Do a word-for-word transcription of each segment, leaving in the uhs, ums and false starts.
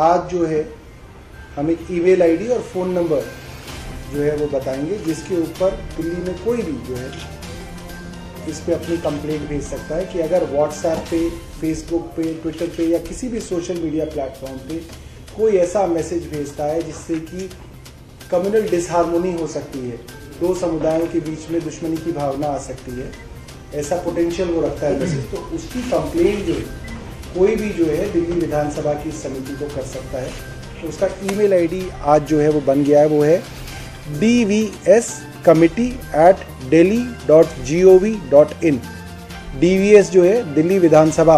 आज जो है हम एक ईमेल आईडी और फ़ोन नंबर जो है वो बताएंगे, जिसके ऊपर दिल्ली में कोई भी जो है इस पर अपनी कंप्लेंट भेज सकता है कि अगर व्हाट्सएप पे, फेसबुक पे, ट्विटर पे या किसी भी सोशल मीडिया प्लेटफॉर्म पे कोई ऐसा मैसेज भेजता है जिससे कि कम्युनल डिसहार्मोनी हो सकती है, दो समुदायों के बीच में दुश्मनी की भावना आ सकती है, ऐसा पोटेंशियल वो रखता है मैसेज, तो उसकी कंप्लेंट जो है कोई भी जो है दिल्ली विधानसभा की समिति को कर सकता है। तो उसका ईमेल आईडी आज जो है वो बन गया है, वो है D V S committee at Delhi dot G O V dot in. D V S जो है दिल्ली विधानसभा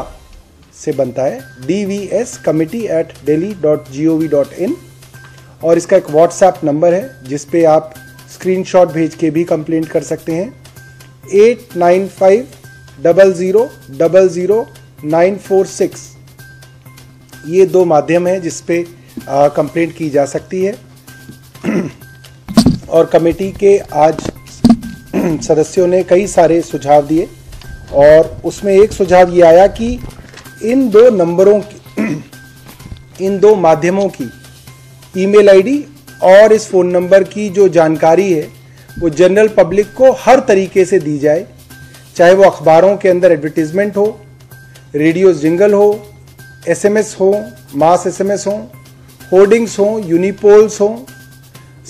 से बनता है, D V S committee at Delhi dot G O V dot in. और इसका एक व्हाट्सएप नंबर है जिस पे आप स्क्रीनशॉट भेज के भी कंप्लेंट कर सकते हैं, at nine five double zero double zero nine four six. ये दो माध्यम हैं जिस पे कंप्लेंट की जा सकती है। और कमेटी के आज सदस्यों ने कई सारे सुझाव दिए और उसमें एक सुझाव ये आया कि इन दो नंबरों की, इन दो माध्यमों की, ईमेल आईडी और इस फ़ोन नंबर की जो जानकारी है वो जनरल पब्लिक को हर तरीके से दी जाए, चाहे वो अखबारों के अंदर एडवर्टीज़मेंट हो, रेडियो जिंगल हो, एस एम एस हो, मास एस एम एस हो, होर्डिंग्स हों, यूनिपोल्स हों,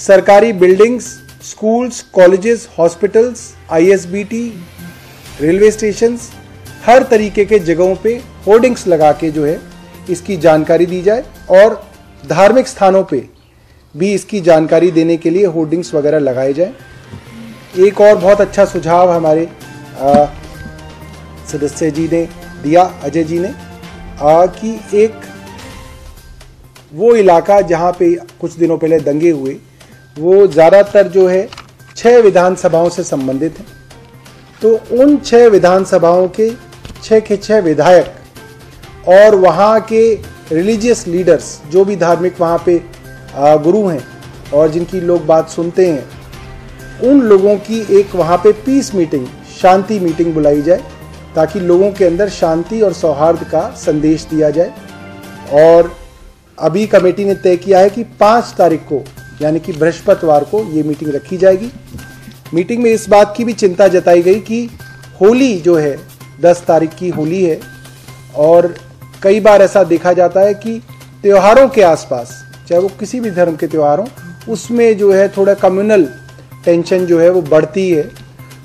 सरकारी buildings, schools, colleges, hospitals, I S B T, railway stations, हर तरीके के जगहों पे होर्डिंग्स लगा के जो है इसकी जानकारी दी जाए। और धार्मिक स्थानों पे भी इसकी जानकारी देने के लिए होर्डिंग्स वगैरह लगाए जाए। एक और बहुत अच्छा सुझाव हमारे आ, सदस्य जी ने दिया, अजय जी ने, आ, कि एक वो इलाका जहाँ पे कुछ दिनों पहले दंगे हुए वो ज़्यादातर जो है छः विधानसभाओं से संबंधित है, तो उन छः विधानसभाओं के छः के छः विधायक और वहाँ के रिलीजियस लीडर्स, जो भी धार्मिक वहाँ पे गुरु हैं और जिनकी लोग बात सुनते हैं, उन लोगों की एक वहाँ पे पीस मीटिंग, शांति मीटिंग बुलाई जाए, ताकि लोगों के अंदर शांति और सौहार्द का संदेश दिया जाए। और अभी कमेटी ने तय किया है कि पाँच तारीख को यानी कि बृहस्पतिवार को ये मीटिंग रखी जाएगी। मीटिंग में इस बात की भी चिंता जताई गई कि होली जो है दस तारीख की होली है, और कई बार ऐसा देखा जाता है कि त्योहारों के आसपास, चाहे वो किसी भी धर्म के त्यौहार हों, उसमें जो है थोड़ा कम्युनल टेंशन जो है वो बढ़ती है।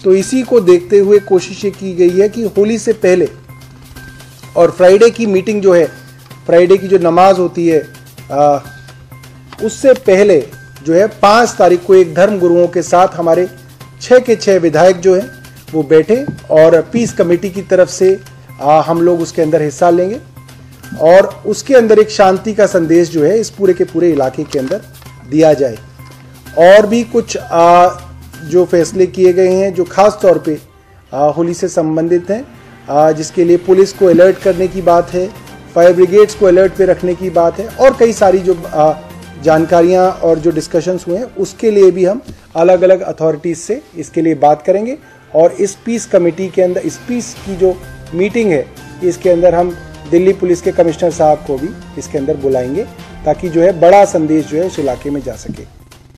तो इसी को देखते हुए कोशिशें की गई है कि होली से पहले और फ्राइडे की मीटिंग जो है, फ्राइडे की जो नमाज होती है आ, उससे पहले जो है पाँच तारीख को एक धर्म गुरुओं के साथ हमारे छः के छः विधायक जो हैं वो बैठे और पीस कमेटी की तरफ से आ, हम लोग उसके अंदर हिस्सा लेंगे और उसके अंदर एक शांति का संदेश जो है इस पूरे के पूरे इलाके के अंदर दिया जाए। और भी कुछ आ, जो फैसले किए गए हैं जो ख़ास तौर पे आ, होली से संबंधित हैं, आ, जिसके लिए पुलिस को अलर्ट करने की बात है, फायर ब्रिगेड्स को अलर्ट पे रखने की बात है, और कई सारी जो आ, जानकारियाँ और जो डिस्कशंस हुए हैं उसके लिए भी हम अलग अलग अथॉरिटीज़ से इसके लिए बात करेंगे। और इस पीस कमेटी के अंदर, इस पीस की जो मीटिंग है इसके अंदर हम दिल्ली पुलिस के कमिश्नर साहब को भी इसके अंदर बुलाएंगे, ताकि जो है बड़ा संदेश जो है उस इलाके में जा सके।